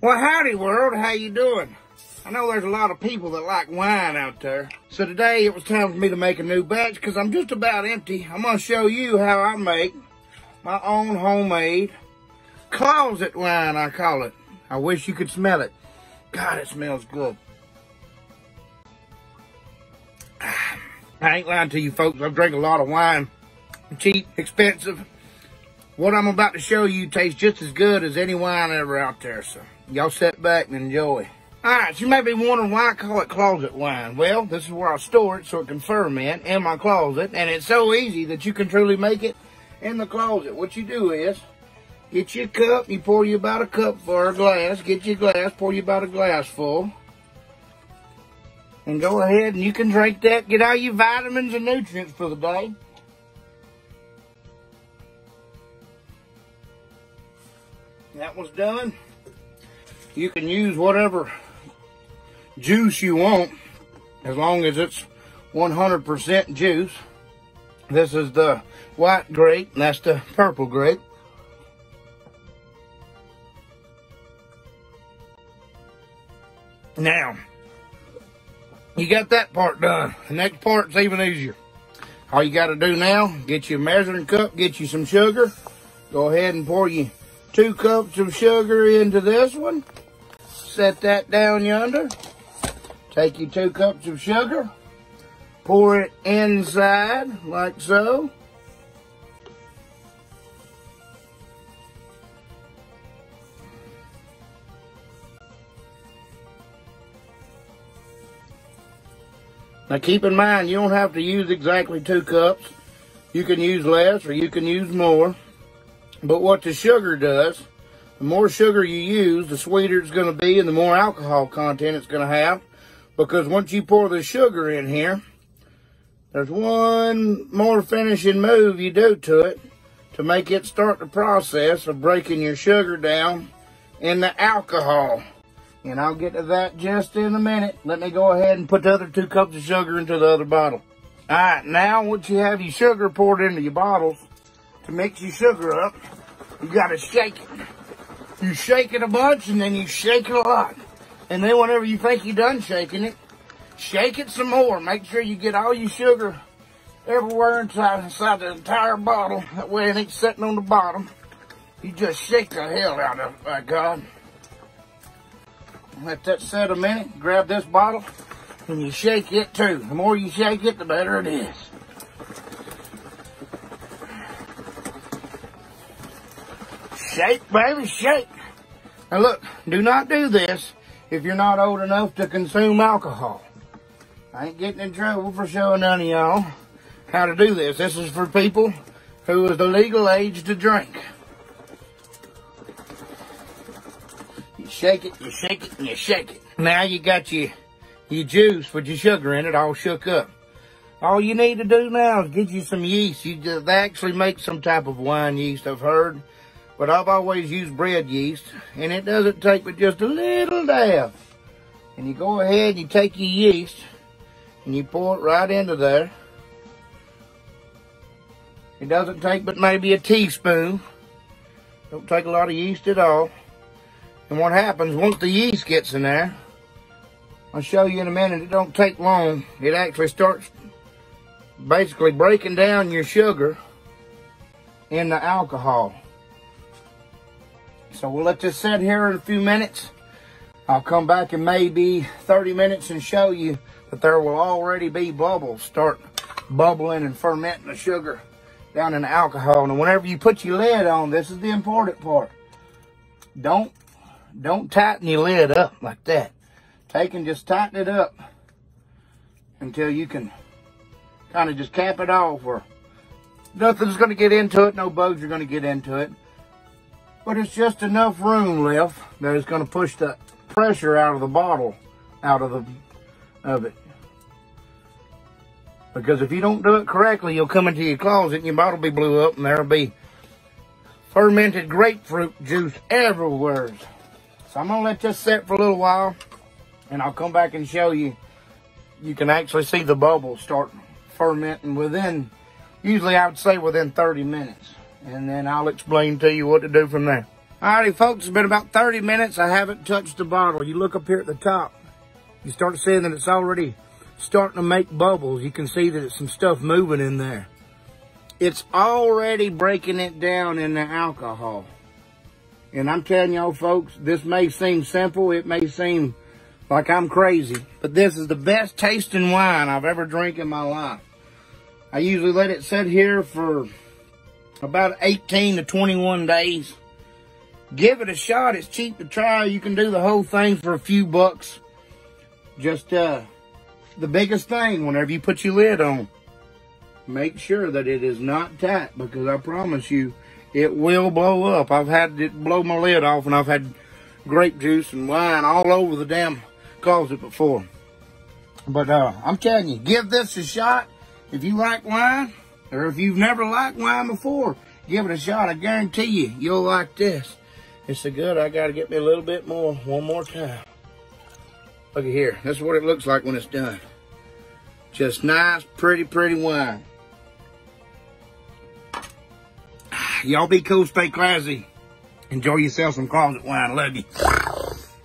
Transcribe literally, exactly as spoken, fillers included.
Well, howdy world, how you doing? I know there's a lot of people that like wine out there. So today it was time for me to make a new batch because I'm just about empty. I'm gonna show you how I make my own homemade closet wine, I call it. I wish you could smell it. God, it smells good. I ain't lying to you folks, I drink a lot of wine. Cheap, expensive. What I'm about to show you tastes just as good as any wine ever out there, so y'all sit back and enjoy. Alright, so you may be wondering why I call it closet wine. Well, this is where I store it so it can ferment in my closet, and it's so easy that you can truly make it in the closet. What you do is, get your cup, you pour you about a cup for a glass, get your glass, pour you about a glass full, and go ahead and you can drink that, get all your vitamins and nutrients for the day. That was done. You can use whatever juice you want as long as it's one hundred percent juice. This is the white grape and that's the purple grape. Now, you got that part done. The next part's even easier. All you got to do now, get your measuring cup, get you some sugar. Go ahead and pour you two cups of sugar into this one. Set that down yonder. Take your two cups of sugar. Pour it inside, like so. Now keep in mind, you don't have to use exactly two cups. You can use less or you can use more. But what the sugar does, the more sugar you use, the sweeter it's going to be and the more alcohol content it's going to have. Because once you pour the sugar in here, there's one more finishing move you do to it to make it start the process of breaking your sugar down into alcohol. And I'll get to that just in a minute. Let me go ahead and put the other two cups of sugar into the other bottle. All right, now once you have your sugar poured into your bottles, to mix your sugar up, you gotta shake it. You shake it a bunch and then you shake it a lot. And then whenever you think you're done shaking it, shake it some more. Make sure you get all your sugar everywhere inside, inside the entire bottle. That way it ain't sitting on the bottom. You just shake the hell out of it, by God. Let that set a minute. Grab this bottle and you shake it too. The more you shake it, the better it is. Shake, baby, shake. Now look, do not do this if you're not old enough to consume alcohol. I ain't getting in trouble for showing none of y'all how to do this. This is for people who is the legal age to drink. You shake it, you shake it, and you shake it. Now you got your, your juice with your sugar in it all shook up. All you need to do now is get you some yeast. You just, they actually make some type of wine yeast, I've heard. But I've always used bread yeast, and it doesn't take but just a little dab. And you go ahead and you take your yeast, and you pour it right into there. It doesn't take but maybe a teaspoon. Don't take a lot of yeast at all. And what happens, once the yeast gets in there, I'll show you in a minute, it don't take long. It actually starts basically breaking down your sugar in the alcohol. So we'll let this sit here in a few minutes. I'll come back in maybe thirty minutes and show you that there will already be bubbles start bubbling and fermenting the sugar down in the alcohol. And whenever you put your lid on, this is the important part. Don't, don't tighten your lid up like that. Take and just tighten it up until you can kind of just cap it off where nothing's going to get into it. No bugs are going to get into it. But it's just enough room left that it's going to push the pressure out of the bottle, out of the of it. Because if you don't do it correctly, you'll come into your closet and your bottle be blew up and there'll be fermented grapefruit juice everywhere. So I'm going to let this set for a little while and I'll come back and show you. You can actually see the bubbles start fermenting within, usually I would say within thirty minutes. And then I'll explain to you what to do from there. Alrighty, folks, it's been about thirty minutes. I haven't touched the bottle. You look up here at the top. You start seeing that it's already starting to make bubbles. You can see that it's some stuff moving in there. It's already breaking it down in the alcohol. And I'm telling y'all, folks, this may seem simple. It may seem like I'm crazy. But this is the best tasting wine I've ever drank in my life. I usually let it sit here for about eighteen to twenty-one days. Give it a shot. It's cheap to try. You can do the whole thing for a few bucks. Just uh, the biggest thing, whenever you put your lid on, make sure that it is not tight, because I promise you, it will blow up. I've had it blow my lid off, and I've had grape juice and wine all over the damn closet before. But uh, I'm telling you, give this a shot. If you like wine, or if you've never liked wine before, give it a shot. I guarantee you, you'll like this. It's so good, I gotta get me a little bit more one more time. Look at here. This is what it looks like when it's done. Just nice, pretty, pretty wine. Y'all be cool, stay classy. Enjoy yourself some closet wine. Love you.